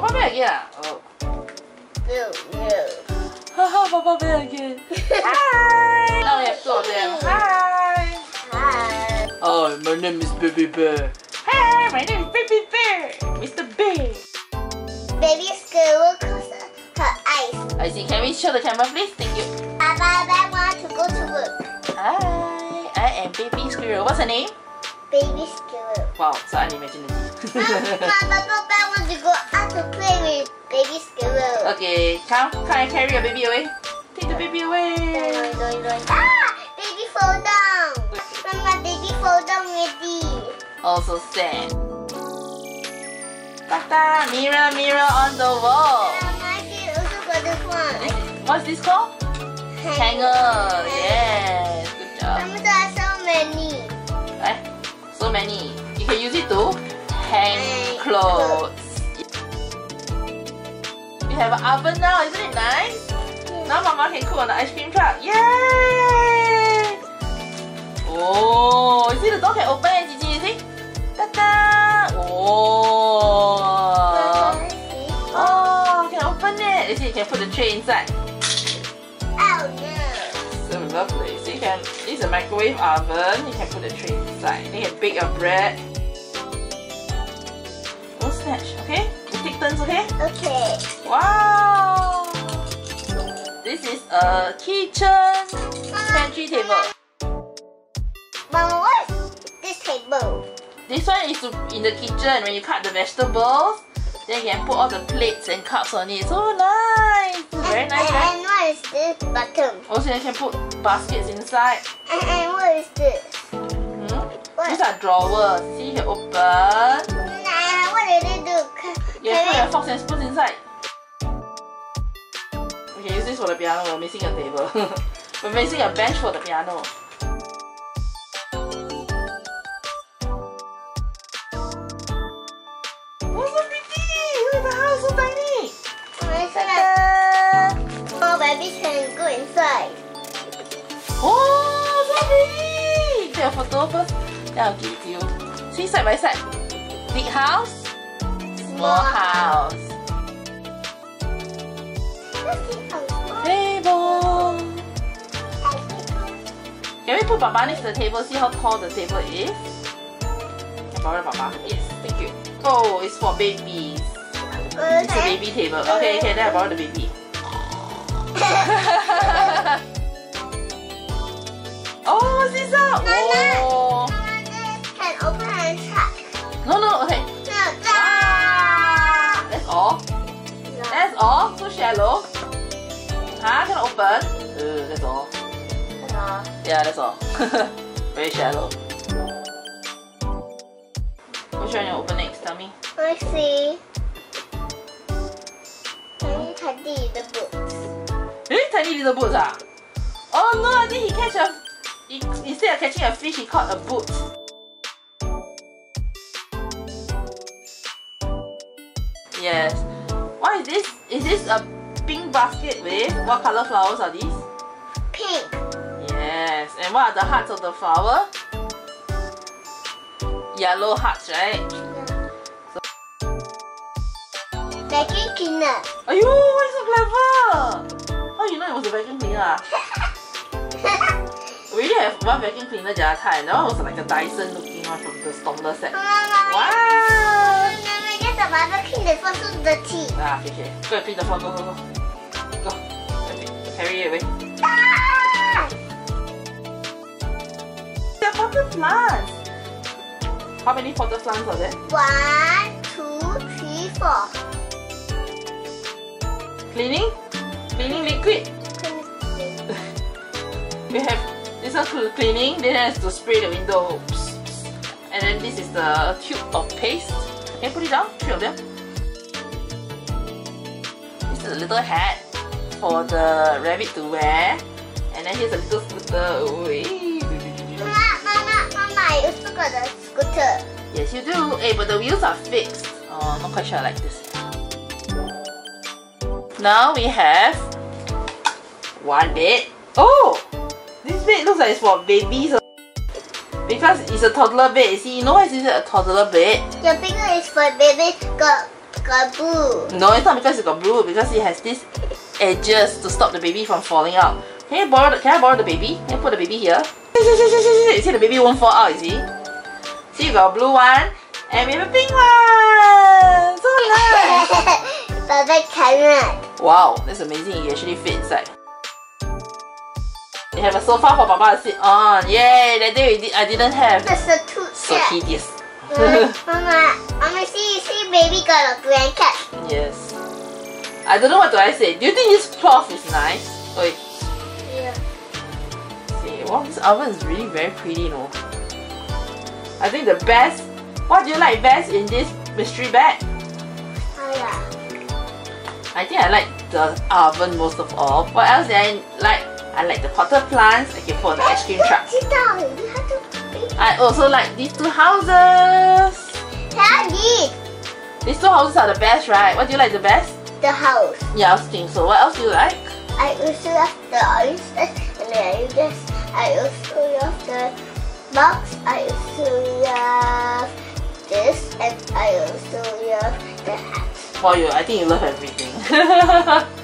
Papa bag, yeah. Oh. Haha, Papa bag again. Hi. Now we have two of them. Hi. Hi. Oh, my name is Baby Bear. Hi, my name is Baby Bear. Mr. Bear. Baby Squirrel because her eyes. I see. Can we show the camera, please? Thank you. Papa bag wants to go to work. Hi. I am Baby Squirrel. What's her name? Baby Squirrel. Wow, so unimaginative. Mama, Papa wants to go out to play with Baby Squirrel. Okay, come and carry your baby away. Take the baby away. Ah! Baby fall down. Mama, baby fall down already. Also sad. Tata, mirror, mirror on the wall. Mama, she also got this one. What's this called? Hanger. Yes, good job. Mama, there are so many. Eh? So many. You can use it to hang clothes. You have an oven now, isn't it nice? Now Mama can cook on the ice cream truck. Yay! Oh, you see the door can open, Gigi, you see? Ta-da! Oh! Oh, you can open it. You see, you can put the tray inside. Oh no! So lovely. See, you can. This is a microwave oven. You can put the tray inside. Then you can bake your bread. Don't snatch, okay? You take turns, okay? Okay. Wow! This is a kitchen pantry table. Mama, what is this table? This one is in the kitchen. When you cut the vegetables, then you can put all the plates and cups on it. So nice! Very nice, right? And what is this bottom? Also, you can put baskets inside. And what is this? What? These are drawers. See, you can open. Nah, what do they do? You can put your forks and spoons inside. Okay, use this for the piano. We're missing a table. We're missing a bench for the piano. Photo first, then I'll give it to you. See, side by side. Big house, small house. Table. Can we put Baba next to the table? See how tall the table is? Can borrow Baba? Yes, thank you. Oh, it's for babies. It's a baby table. Okay, okay, then I borrow the baby. Oh, Caesar! Mama, this can open and shut. No, no, okay. No, ah, that's all? No. That's all? So shallow? Huh? Can open? That's all. That's all? Yeah, that's all. Very shallow. Which one you open next? Tell me. Let's see. Tiny little boots. Really? Tiny little boots, ah? Oh no, I think he catch a... Instead of catching a fish, he caught a boot. Yes. What is this? Is this a pink basket with? What colour flowers are these? Pink. Yes. And what are the hearts of the flower? Yellow hearts, right? Yeah. So vacuum cleaner. Ayoo, why so clever? Oh, you know it was a vacuum cleaner. We really have one vacuum cleaner the other time. That one was like a Dyson looking one from the Stomler set. Wow! Mama, just a mother clean the floor so dirty. Ah, okay, okay. Go and clean the floor, go, go, go. Go. Okay, carry it away. Ah! There are potted plants. How many potted plants are there? 1, 2, 3, 4. Cleaning? Cleaning liquid? We have... This one's for cleaning, then it has to spray the window. Psst, psst. And then this is the tube of paste. Can you put it down? 3 of them. This is a little hat for the rabbit to wear. And then here's a little scooter. Mama, I also got a scooter. Yes, you do. Hey, but the wheels are fixed. Oh, I'm not quite sure I like this. Now we have one bed. Oh! This bed looks like it's for babies because it's a toddler bed. See, you know why is it a toddler bed? Your finger is for babies, got got blue. No, it's not because it got blue, because it has these edges to stop the baby from falling out. Can you borrow? Can I borrow the baby? Can I put the baby here? You see, the baby won't fall out, you see? See, you got a blue one, and we have a pink one! So nice! Perfect color. Wow, that's amazing. You actually fit inside. You have a sofa for Papa to sit on. Yay! That day I didn't have. That's a tooth. So hideous. Mama, see, baby got a blanket. Yes. I don't know what do I say. Do you think this cloth is nice? Wait. Yeah. See, wow, this oven is really very pretty, you know. I think the best. What do you like best in this mystery bag? Oh yeah. I think I like the oven most of all. What else did I like? I like the potter plants. I can put on the ice cream truck. I also like these two houses. These two houses are the best, right? What do you like the best? The house. Yeah, I was thinking so. What else do you like? I also love the orange and the oranges. I also love the box. I also love this, and I also love the hat. Wow, I think you love everything.